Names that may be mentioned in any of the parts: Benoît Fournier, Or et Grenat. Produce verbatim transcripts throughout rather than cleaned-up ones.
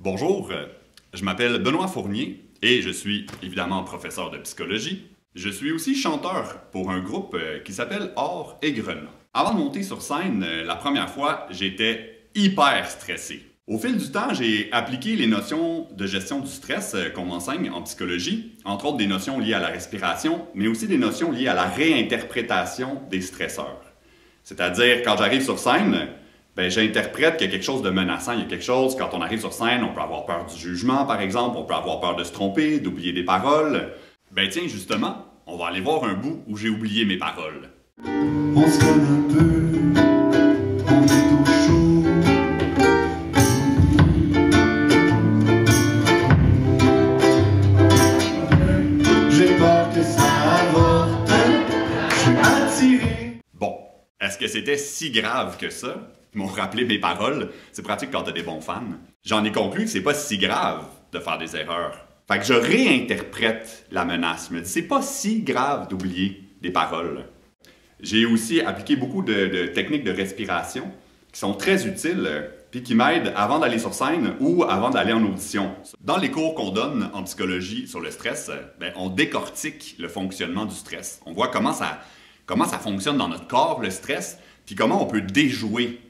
Bonjour, je m'appelle Benoît Fournier et je suis évidemment professeur de psychologie. Je suis aussi chanteur pour un groupe qui s'appelle Or et Grenat. Avant de monter sur scène, la première fois, j'étais hyper stressé. Au fil du temps, j'ai appliqué les notions de gestion du stress qu'on m'enseigne en psychologie, entre autres des notions liées à la respiration, mais aussi des notions liées à la réinterprétation des stresseurs. C'est-à-dire, quand j'arrive sur scène, ben, j'interprète qu'il y a quelque chose de menaçant, il y a quelque chose, quand on arrive sur scène, on peut avoir peur du jugement par exemple, on peut avoir peur de se tromper, d'oublier des paroles. Ben tiens, justement, on va aller voir un bout où j'ai oublié mes paroles. On se calme un peu, on est au chaud. J'ai peur que ça avorte, je suis attiré. Bon, est-ce que c'était si grave que ça? Ils m'ont rappelé mes paroles, c'est pratique quand t'as des bons fans. J'en ai conclu que c'est pas si grave de faire des erreurs. Fait que je réinterprète la menace, je me dis c'est pas si grave d'oublier des paroles. J'ai aussi appliqué beaucoup de, de techniques de respiration qui sont très utiles puis qui m'aident avant d'aller sur scène ou avant d'aller en audition. Dans les cours qu'on donne en psychologie sur le stress, ben, on décortique le fonctionnement du stress. On voit comment ça, comment ça fonctionne dans notre corps, le stress, puis comment on peut déjouer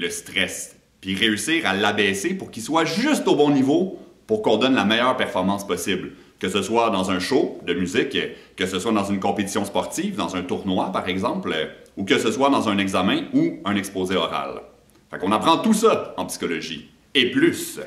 le stress, puis réussir à l'abaisser pour qu'il soit juste au bon niveau pour qu'on donne la meilleure performance possible. Que ce soit dans un show de musique, que ce soit dans une compétition sportive, dans un tournoi par exemple, ou que ce soit dans un examen ou un exposé oral. Fait qu'on apprend tout ça en psychologie, et plus.